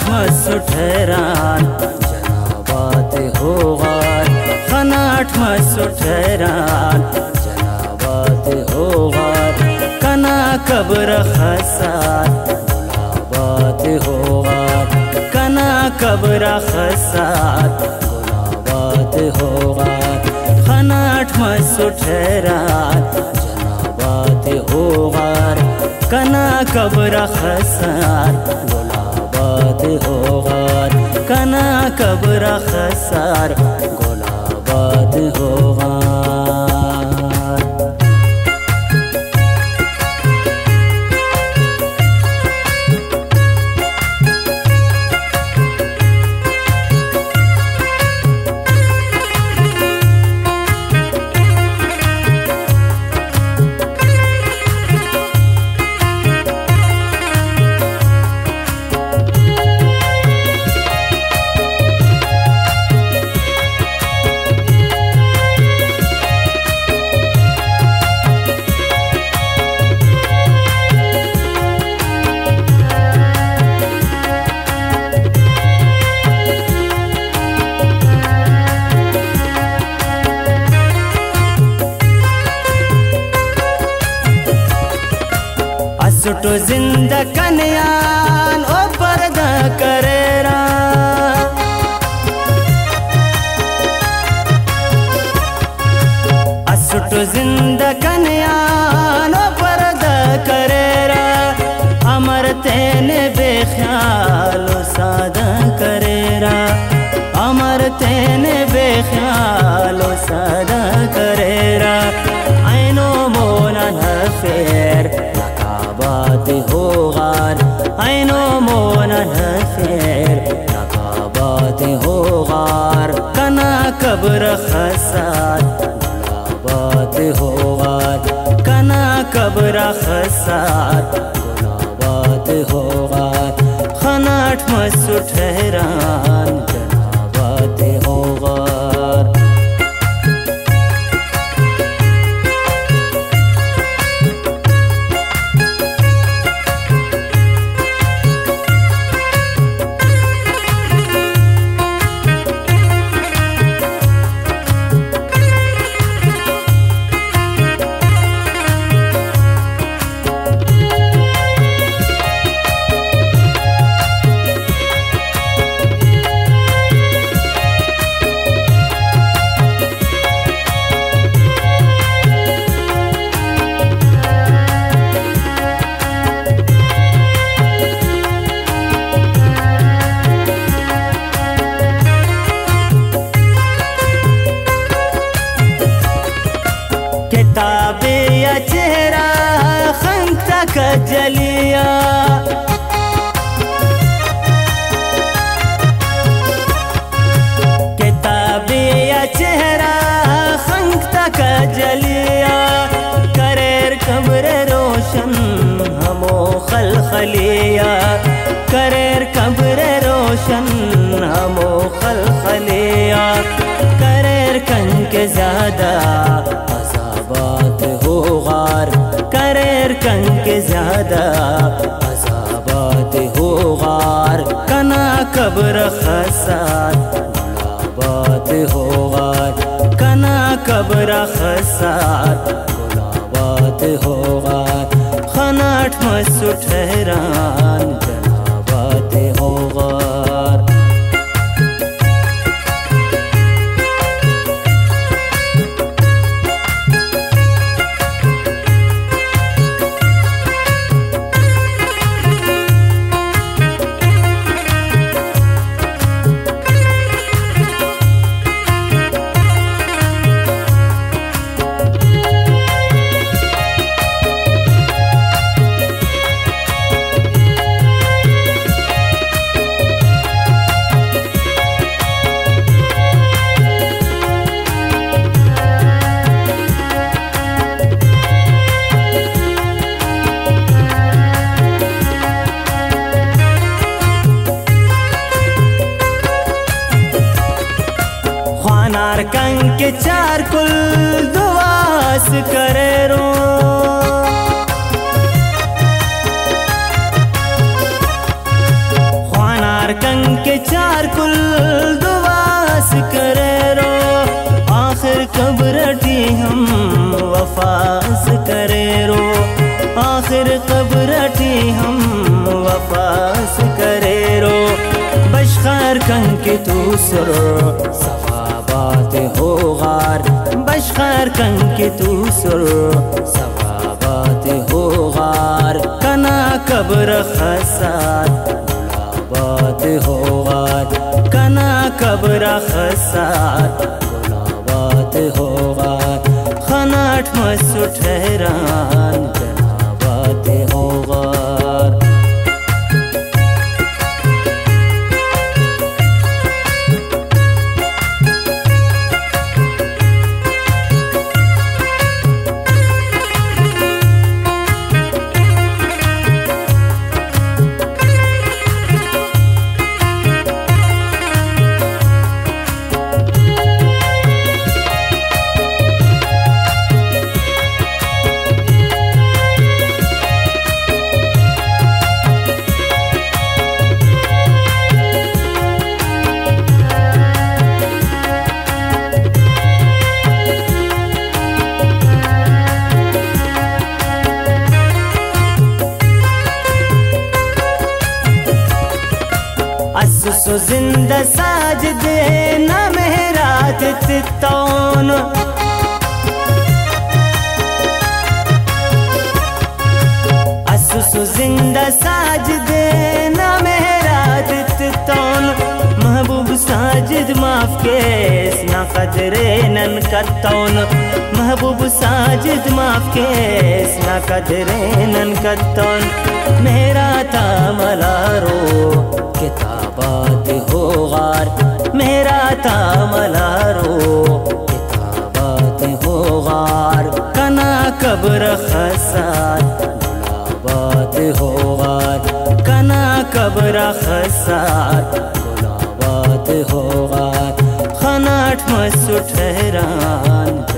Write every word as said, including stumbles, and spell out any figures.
ठवा सुठहरान जनाबात होगार खना ठवा सुठहरान जनाबात होगार कना कब्र खसार गुलाबात होगार कना कब्र खसार गुलाबात होगार खना ठवा सुठहरान जनाबात होगार कना कब्र खसार होगार कना कब्र खसार गुलाबाद होगार। असुटो जिंदा कन्यान ओ पर्दा करेरा असुटो जिंदा कन्यान ओ पर्दा करेरा अमर तेने बेख्याल सादा करेरा अमर तेने बेख्याल सादा करेरा आइनो मोना नफेर बात होगार आइनो मोना नफेर लगा बात होगार कना कब्र खसार गुलाबात होगार कना कब्र खसार गुलाबात होगार खनाट मसु ठहरान जनाबात होगार। जलिया किताबिया चेहरा खंगता का जलिया करेर कमरे रोशन हमो खलखलिया करेर कमरे रोशन हमो खलखलिया करेर कंक ज्यादा अजाबात होगार करेर कंक ज्यादा अजाबात होगार कना कब्र खसार गुलाबात होगार कना कब्र खसार गुलाबात होगार खनाट मसु ठहरान जनाबात होगार। कंक चार कुल दुआस करे रो खानार वफास करे रो, आखिर कब्र थी हम वफास करे रो। बशखार कंके तूसर सवाबात हो गार, बशखार कंके तूसर सवाबात हो गार। कना कब्र खसार बात हो गार, कना कब्र खसार बात हो गार। खनाट मसु ठहरान बात हो गार। सो जिंदा साज दे ना मेहरात सितौन, असु जिंदा साज दे ना मेहरात सितौन। महबूब साजिद माफ केस ना कदरे नन कतौन, महबूब साजिद माफ केस ना कदरे नन कतौन। मेरा तामलारो किताब बात हो गार, मेरा तामला रो किताबात हो गार। कना कब्र खसार गुलाबात हो गार, कना कब्र खसार गुलाबात हो गार। खनाट मसु ठहरान।